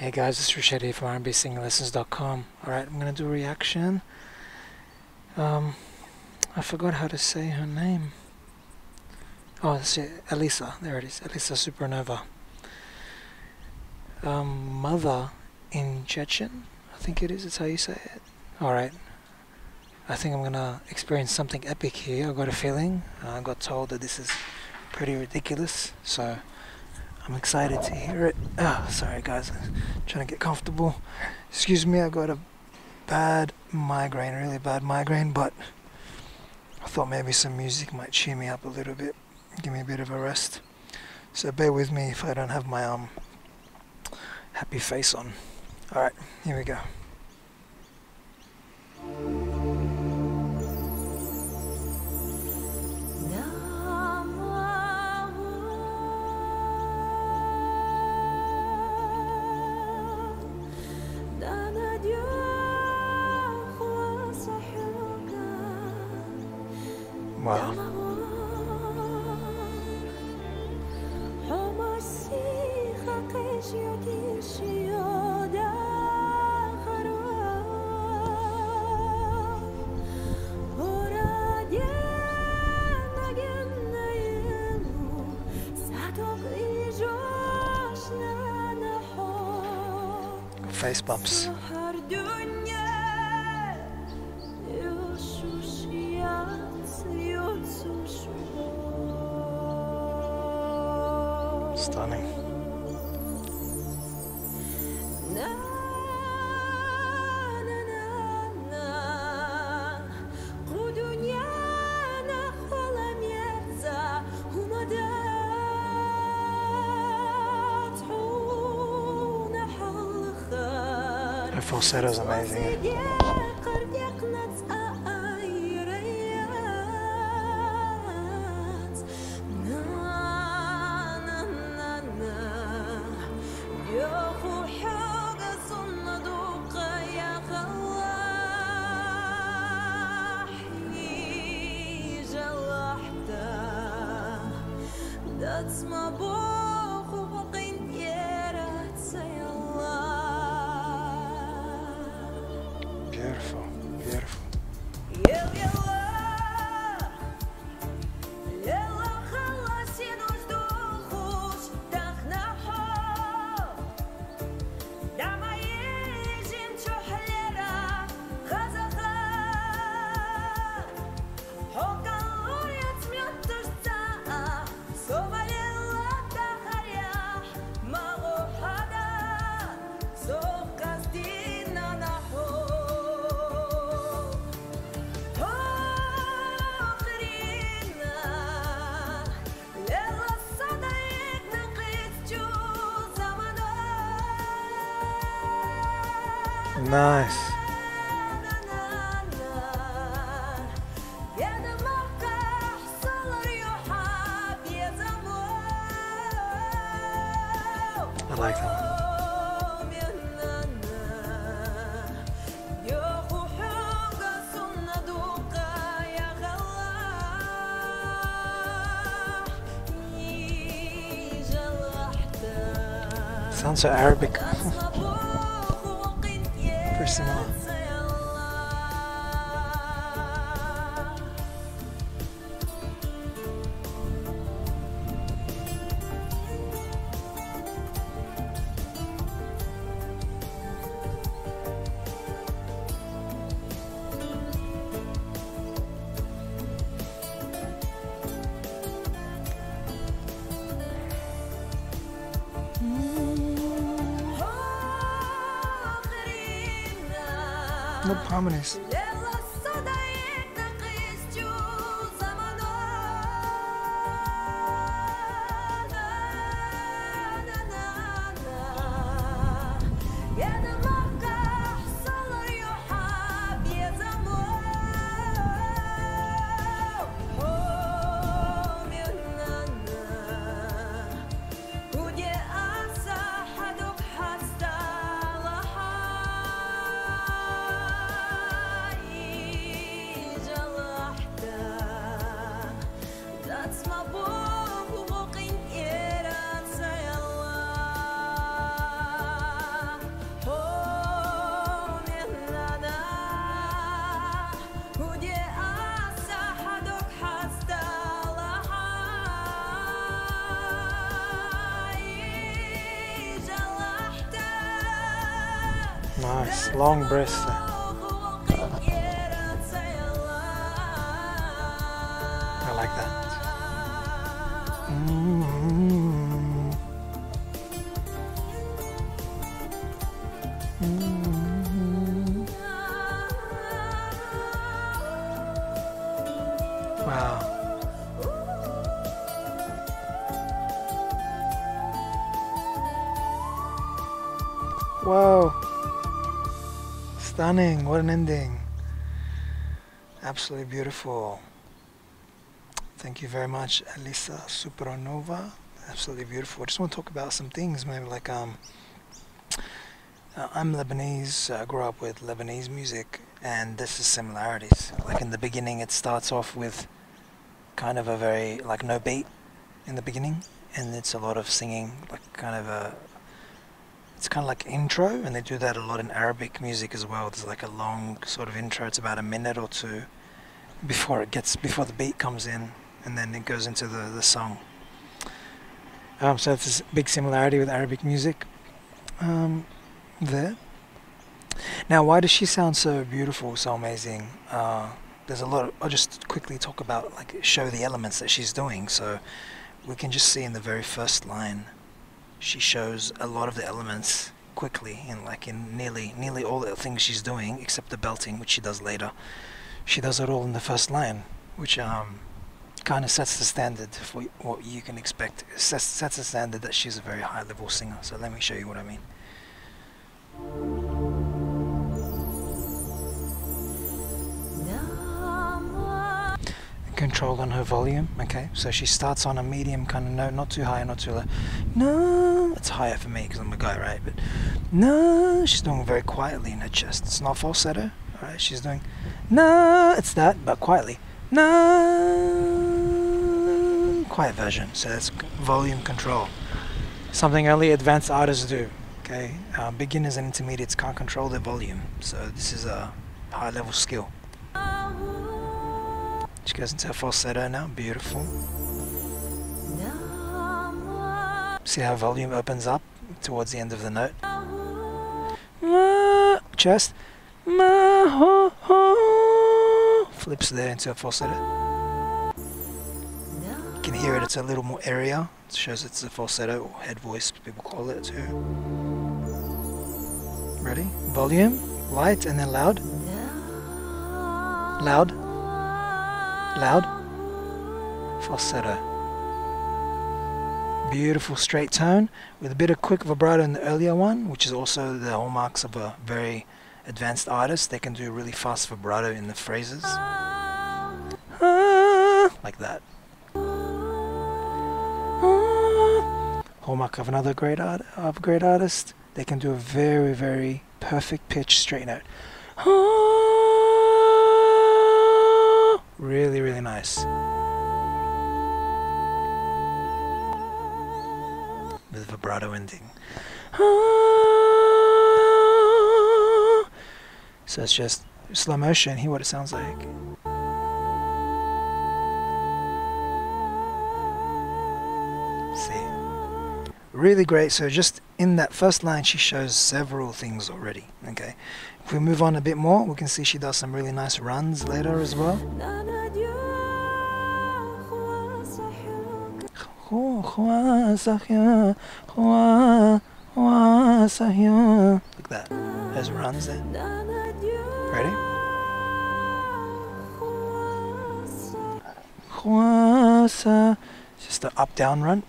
Hey guys, it's Rashedi from RnB Singing Lessons.com. Alright, I'm gonna do a reaction. I forgot how to say her name. Oh, that's it, Alisa. There it is, Alisa Supronova. Mother in Chechen, I think it is, it's how you say it. Alright, I think I'm gonna experience something epic here. I got a feeling. I got told that this is pretty ridiculous, so I'm excited to hear it. Ah, oh, sorry guys, I'm trying to get comfortable. Excuse me, I got a bad migraine, really bad migraine, but I thought maybe some music might cheer me up a little bit, give me a bit of a rest. So bear with me if I don't have my happy face on. Alright, here we go. Wow. Face bumps. Stunning. Her falsetto is amazing. That's my boy. Beautiful, beautiful. Nice. I like that one. Sounds so Arabic. Similar. No prominence. Nice, long breath. I like that. Wow. Wow. Stunning, what an ending. Absolutely beautiful. Thank you very much, Alisa Supronova. Absolutely beautiful. I just want to talk about some things, maybe like I'm Lebanese, I grew up with Lebanese music, and this is similarities. Like in the beginning it starts off with kind of a very, like no beat in the beginning, and it's a lot of singing, like it's kind of like intro, and they do that a lot in Arabic music as well. There's like a long sort of intro, it's about a minute or two before the beat comes in, and then it goes into the song. So it's a big similarity with Arabic music. There. Now, why does she sound so beautiful, so amazing? There's a lot of, I'll just quickly talk about, like, show the elements that she's doing. So we can just see in the very first line, she shows a lot of the elements quickly, and like in nearly all the things she's doing, except the belting, which she does later. She does it all in the first line, which kind of sets the standard for what you can expect. It sets the standard that she's a very high-level singer. So let me show you what I mean. Control on her volume. Okay, so she starts on a medium kind of note, not too high, not too low. No, it's higher for me because I'm a guy, right? But no, she's doing very quietly in her chest. It's not falsetto, all right? She's doing no, it's that, but quietly. No, quiet version. So that's volume control. Something only advanced artists do. Okay, beginners and intermediates can't control their volume, so this is a high-level skill. She goes into her falsetto now, beautiful. See how volume opens up towards the end of the note. Chest. Flips there into a falsetto. You can hear it, it's a little more area. It shows it's a falsetto, or head voice, people call it too. Ready? Volume, light, and then loud. Loud. Loud. Falsetto. Beautiful straight tone with a bit of quick vibrato in the earlier one, which is also the hallmarks of a very advanced artist. They can do really fast vibrato in the phrases. Like that. Hallmark of another great artist. They can do a very, very perfect pitch straight note. Really, really nice. With a vibrato ending. So it's just slow motion, hear what it sounds like. See? Really great. So just in that first line she shows several things already. Okay, if we move on a bit more, we can see she does some really nice runs later as well. Look at that, those runs there. Ready? Just the up down run.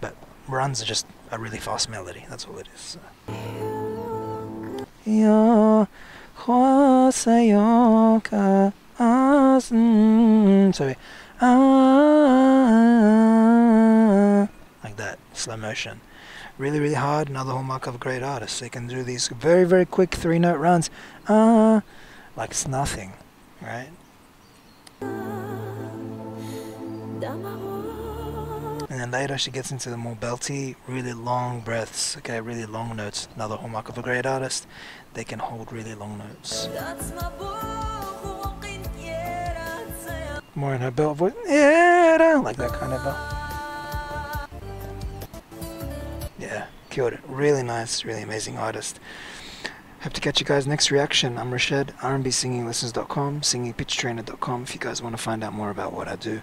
But runs are just a really fast melody, that's all it is. So. Like that, slow motion. Really, really hard, another hallmark of great artists. They can do these very, very quick three-note runs. Like it's nothing, right? And then later she gets into the more belty, really long breaths, okay, really long notes. Another hallmark of a great artist, they can hold really long notes. More in her belt voice, like that kind of Kyoto. Really nice, really amazing artist. Hope to catch you guys next reaction. I'm Rashed, RnBSingingLessons.com, SingingPitchTrainer.com if you guys want to find out more about what I do.